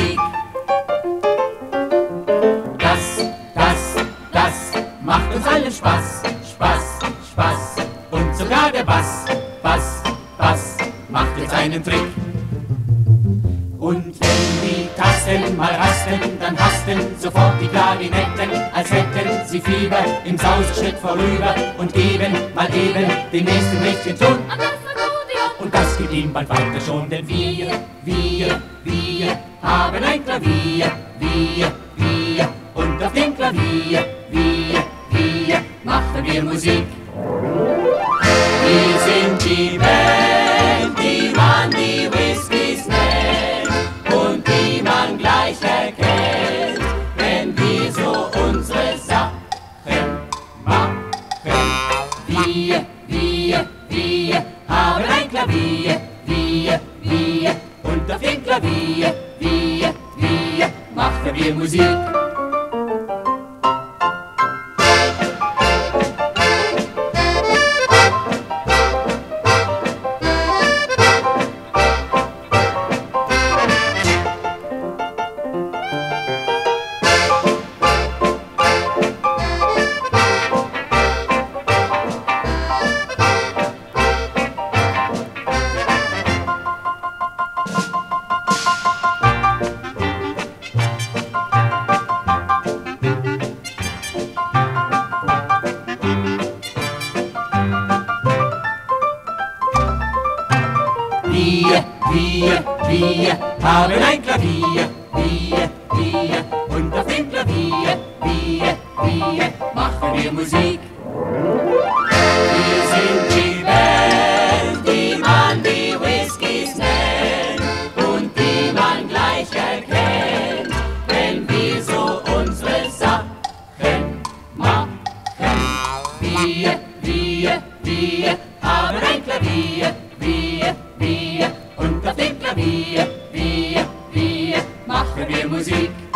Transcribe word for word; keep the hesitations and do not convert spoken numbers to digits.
Musik. Das, das, das macht uns allen Spaß, Spaß, Spaß. Und sogar der Bass, Bass, Bass macht jetzt einen Trick. Und wenn die Tasten mal rasten, dann hasten sofort die Klarinetten, als hätten sie Fieber, im Sauseschritt vorüber und geben mal eben den nächsten richtigen Ton. Und das geht ihm bald weiter schon, denn wir, wir, wir haben ein Klavier, wir, wir. Und auf dem Klavier, wir, wir machen wir Musik. Wir sind die Band, die man die Whiskys nennt und die man gleich erkennt, wenn wir so unsere Sachen machen. Wir, wir, wir haben ein Klavier, wir, wir. Und auf dem Klavier, wir, wir machen wir Musik. Wir, wir, wir haben ein Klavier, wir, wir. Und auf dem Klavier, wir, wir machen wir Musik. Wir sind die Band, die man die Whiskys nennt und die man gleich erkennt, wenn wir so unsere Sachen machen. Wir, wir, wir haben ein Klavier, wir, wir. Und auf dem Klavier, wir, wir, machen wir Musik.